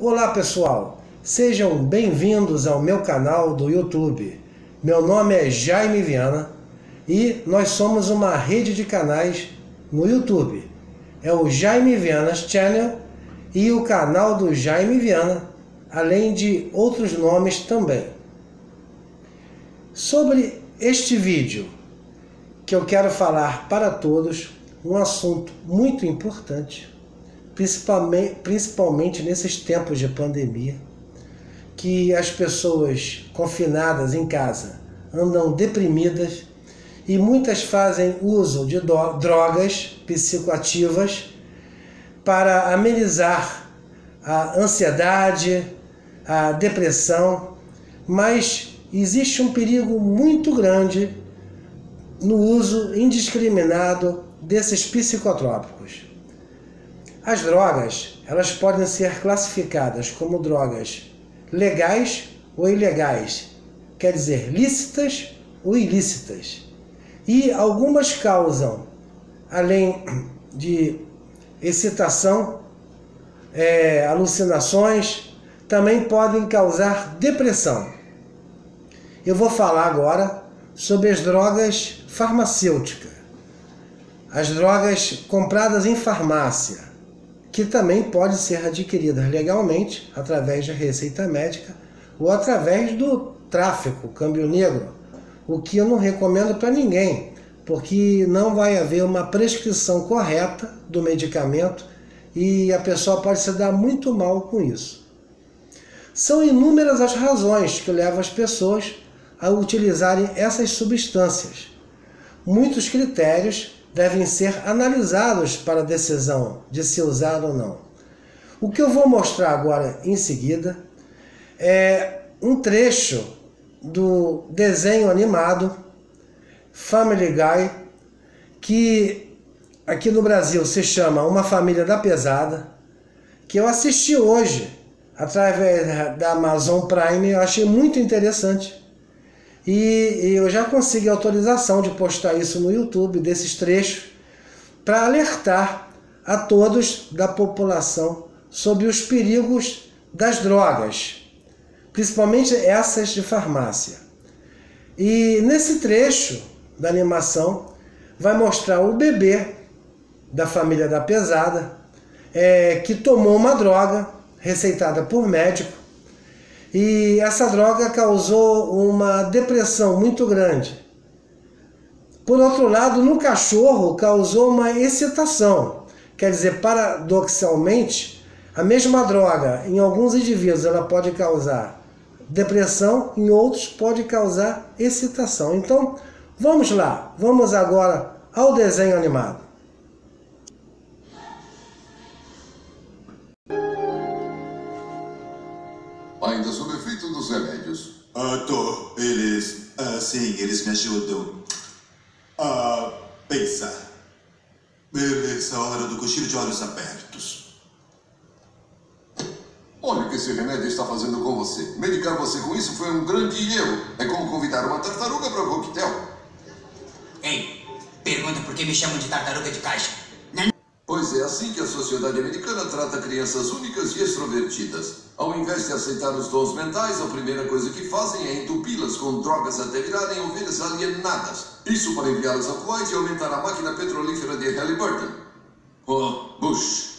Olá pessoal, sejam bem-vindos ao meu canal do YouTube. Meu nome é Jaime Viana e nós somos uma rede de canais no YouTube. É o Jaime Viana's Channel e o canal do Jaime Viana, além de outros nomes também. Sobre este vídeo, que eu quero falar para todos um assunto muito importante, principalmente nesses tempos de pandemia, que as pessoas confinadas em casa andam deprimidas e muitas fazem uso de drogas psicoativas para amenizar a ansiedade, a depressão, mas existe um perigo muito grande no uso indiscriminado desses psicotrópicos. As drogas, elas podem ser classificadas como drogas legais ou ilegais, quer dizer, lícitas ou ilícitas. E algumas causam, além de excitação, alucinações, também podem causar depressão. Eu vou falar agora sobre as drogas farmacêuticas, as drogas compradas em farmácia, que também pode ser adquirida legalmente através da receita médica ou através do tráfico, câmbio negro, o que eu não recomendo para ninguém, porque não vai haver uma prescrição correta do medicamento e a pessoa pode se dar muito mal com isso. São inúmeras as razões que levam as pessoas a utilizarem essas substâncias. Muitos critérios devem ser analisados para a decisão de se usar ou não. O que eu vou mostrar agora em seguida é um trecho do desenho animado Family Guy, que aqui no Brasil se chama Uma Família da Pesada, que eu assisti hoje através da Amazon Prime. Eu achei muito interessante. E eu já consegui autorização de postar isso no YouTube, desses trechos, para alertar a todos da população sobre os perigos das drogas, principalmente essas de farmácia. E nesse trecho da animação vai mostrar o bebê da família da pesada, que tomou uma droga receitada por médico, e essa droga causou uma depressão muito grande. Por outro lado, no cachorro causou uma excitação. Quer dizer, paradoxalmente, a mesma droga, em alguns indivíduos, ela pode causar depressão, em outros pode causar excitação. Então, vamos lá. Vamos agora ao desenho animado. Ainda sob efeito dos remédios. Tô, eles... sim, eles me ajudam a pensar. Beleza, a hora do cochilo de olhos abertos. Olha o que esse remédio está fazendo com você. Medicar você com isso foi um grande erro. É como convidar uma tartaruga para um coquetel. Ei, pergunta por que me chamam de tartaruga de caixa. Pois é assim que a sociedade americana trata crianças únicas e extrovertidas. Ao invés de aceitar os dons mentais, a primeira coisa que fazem é entupi-las com drogas até virarem ovelhas alienadas. Isso para enviá-las a Kuwait e aumentar a máquina petrolífera de Halliburton. Oh, Bush.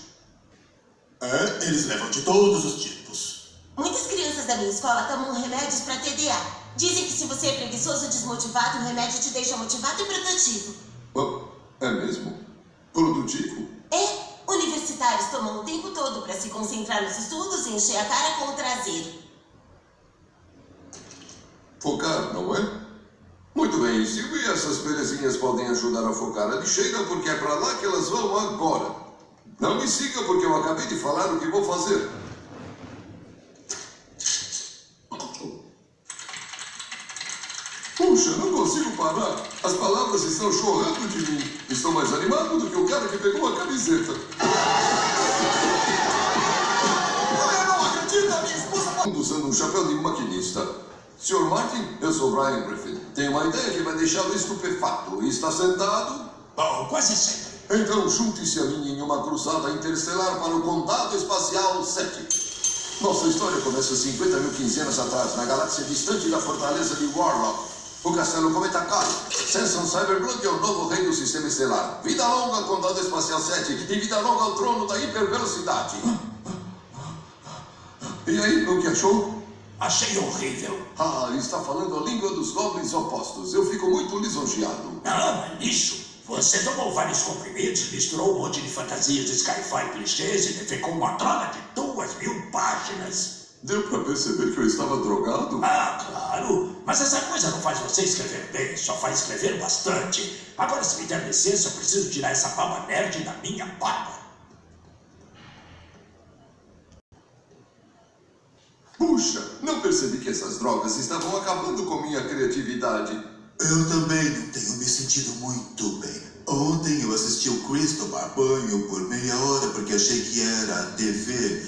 É, eles levam de todos os tipos. Muitas crianças da minha escola tomam remédios para TDA. Dizem que se você é preguiçoso ou desmotivado, o remédio te deixa motivado e produtivo. Oh, é mesmo? Produtivo? É. Universitários tomam o tempo todo para se concentrar nos estudos e encher a cara com o traseiro. Focar, não é? Muito bem, Silvia, essas belezinhas podem ajudar a focar a lixeira, porque é para lá que elas vão agora. Não me siga, porque eu acabei de falar o que vou fazer. Puxa, não consigo parar. As palavras estão chorando de mim. Estou mais animado do que o cara que pegou a camiseta. Eu não acredito, a minha esposa está usando um chapéu de maquinista. Sr. Martin, eu sou Brian Griffin. Tenho uma ideia que vai deixá-lo estupefato. Está sentado? Bom, quase sempre. Então junte-se a mim em uma cruzada interestelar para o Condado Espacial 7. Nossa história começa 50 mil quinzenas atrás, na galáxia distante da fortaleza de Warlock. O castelo cometa Kai, Sanson Cyberblood é o novo rei do sistema estelar. Vida longa ao Condado Espacial 7 e vida longa ao trono da hipervelocidade. E aí, o que achou? Achei horrível. Ah, está falando a língua dos goblins opostos. Eu fico muito lisonjeado. Ah, lixo. Você tomou vários comprimidos, misturou um monte de fantasias de sci-fi clichês e defecou uma trona de 2.000 páginas. Deu pra perceber que eu estava drogado? Ah, claro. Mas essa coisa não faz você escrever bem, só faz escrever bastante. Agora, se me der licença, eu preciso tirar essa baba nerd da minha barba. Puxa, não percebi que essas drogas estavam acabando com minha criatividade. Eu também não tenho me sentido muito bem. Ontem eu assisti o Cristo Barbanho por meia hora porque achei que era a TV.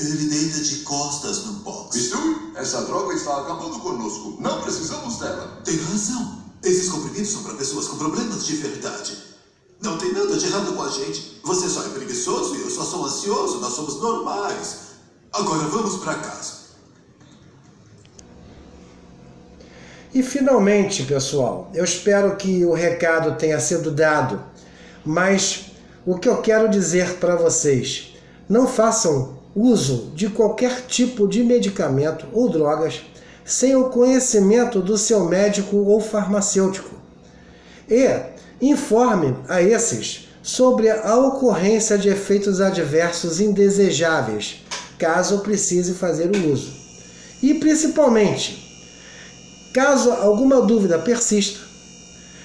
Ele deita de costas no box. Viu? Essa droga está acabando conosco. Não precisamos dela. Tem razão. Esses comprimidos são para pessoas com problemas de verdade. Não tem nada de errado com a gente. Você só é preguiçoso e eu só sou ansioso. Nós somos normais. Agora vamos para casa. E finalmente, pessoal, eu espero que o recado tenha sido dado, mas o que eu quero dizer para vocês, não façam uso de qualquer tipo de medicamento ou drogas sem o conhecimento do seu médico ou farmacêutico. E informe a esses sobre a ocorrência de efeitos adversos indesejáveis, caso precise fazer o uso. E principalmente, caso alguma dúvida persista,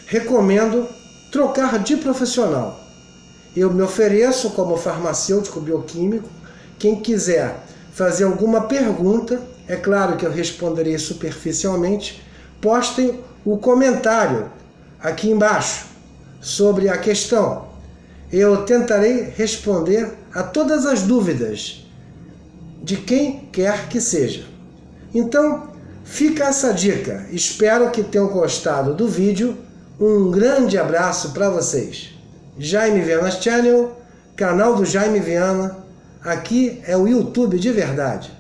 recomendo trocar de profissional. Eu me ofereço como farmacêutico bioquímico. Quem quiser fazer alguma pergunta, é claro que eu responderei superficialmente, postem o comentário aqui embaixo sobre a questão. Eu tentarei responder a todas as dúvidas de quem quer que seja. Então, fica essa dica. Espero que tenham gostado do vídeo. Um grande abraço para vocês. Jaime Viana Channel, canal do Jaime Viana. Aqui é o YouTube de verdade.